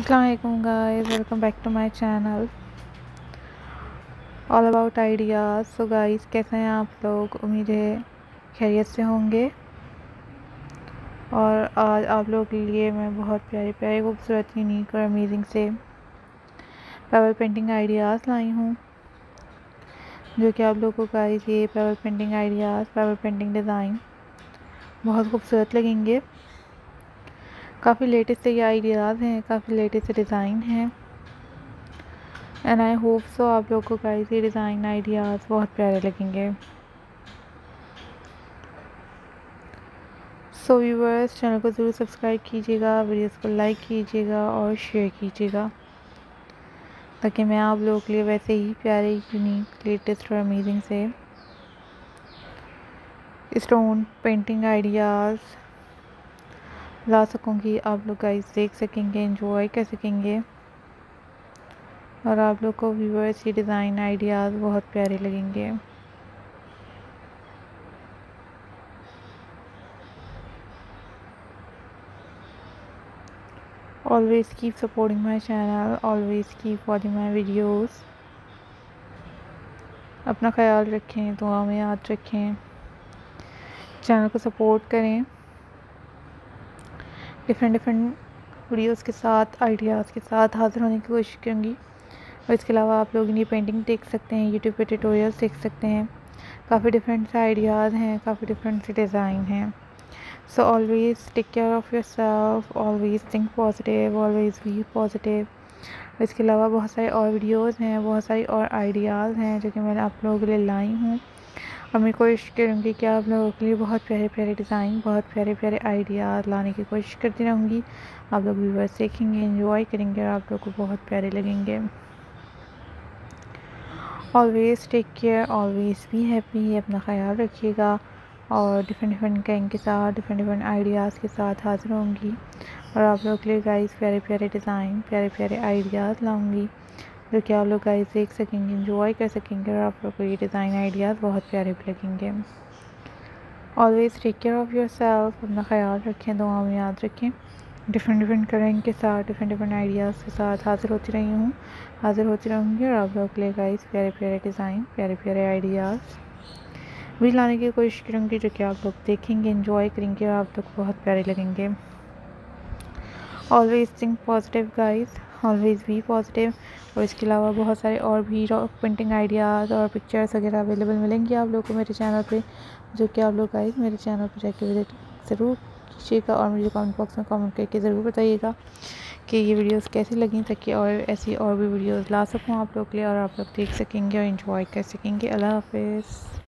Assalamualaikum guys, welcome back to my channel All about ideas। So guys, कैसे हैं आप लोग? उम्मीद है खैरियत से होंगे। और आज आप लोग के लिए मैं बहुत प्यारे प्यारे खूबसूरत यूनिक और अमेजिंग से पेपर पेंटिंग आइडियाज़ लाई हूँ, जो कि आप लोगों को गाइस ये paper painting ideas, paper painting design बहुत खूबसूरत लगेंगे। काफ़ी लेटेस्ट ये आइडियाज़ हैं, काफ़ी लेटेस्ट डिज़ाइन हैं। एंड आई होप सो आप लोगों को गाइस ये डिज़ाइन आइडियाज़ बहुत प्यारे लगेंगे। सो व्यूअर्स, चैनल को ज़रूर सब्सक्राइब कीजिएगा, वीडियोस को लाइक कीजिएगा और शेयर कीजिएगा, ताकि मैं आप लोगों के लिए वैसे ही प्यारे, यूनिक, लेटेस्ट और अमेजिंग से स्टोन पेंटिंग आइडियाज़ ला सकूँगी। आप लोग गाइस देख सकेंगे, एंजॉय कर सकेंगे और आप लोग को व्यूअर्स ये डिज़ाइन आइडियाज़ बहुत प्यारे लगेंगे। Always keep supporting my channel, always keep watching my videos. अपना ख्याल रखें, दुआ में याद रखें, चैनल को सपोर्ट करें डिफरेंट वीडियोस के साथ, आइडियाज़ के साथ हाज़िर होने की कोशिश करूँगी। और इसके अलावा आप लोग ये पेंटिंग देख सकते हैं, यूट्यूब पे ट्यूटोरियल्स देख सकते हैं। काफ़ी डिफरेंट से आइडियाज़ हैं, काफ़ी डिफरेंट से डिज़ाइन हैं। So always take care of your self, always think positive, always be positive. और इसके अलावा बहुत सारे और वीडियोज़ हैं, बहुत सारी और आइडियाज़ हैं, जो कि मैंने आप लोगों के लिए लाई हूँ। और मैं कोशिश करूँगी कि आप लोगों के लिए बहुत प्यारे प्यारे डिज़ाइन, बहुत प्यारे प्यारे आइडियाज़ लाने की कोशिश करती रहूँगी। आप लोग व्यूअर्स देखेंगे, एंजॉय करेंगे और आप लोगों को बहुत प्यारे लगेंगे। Always take care, always be happy. अपना ख्याल रखिएगा और डिफरेंट गैंग के साथ, डिफरेंट आइडियाज़ के साथ हाज़िर होंगी और आप लोगों के लिए गाइस प्यारे प्यारे डिज़ाइन, प्यारे प्यारे आइडियाज़ लाऊँगी, जो कि आप लोग गाइस देख सकेंगे, एंजॉय कर सकेंगे और आप लोगों को ये डिज़ाइन आइडियाज़ बहुत प्यारे लगेंगे। Always take care of your self. अपना ख्याल रखें, दुआ में याद रखें। डिफरेंट करेंट के साथ, डिफरेंट आइडियाज़ के साथ हाज़िर होती रहूँगी और आप लोगों के लिए गाइस प्यारे प्यारे डिज़ाइन, प्यारे प्यारे आइडियाज़ भी लाने की कोशिश करूँगी, जो कि आप लोग देखेंगे, एंजॉय करेंगे और आप लोग बहुत प्यारे लगेंगे। Always think positive guys, always be positive. और इसके अलावा बहुत सारे और भी पेंटिंग आइडियाज़ और पिक्चर्स वगैरह अवेलेबल मिलेंगी आप लोगों को मेरे चैनल पे, जो कि आप लोग गाइस मेरे चैनल पर जाके विजिट ज़रूर कीजिएगा और मुझे कमेंट बॉक्स में कमेंट करके ज़रूर बताइएगा कि ये वीडियोस कैसी लगी, ताकि और ऐसी और भी वीडियोस ला सकूँ आप लोग के लिए और आप लोग देख सकेंगे और इन्जॉय कर सकेंगे। अल्लाह हाफिज़।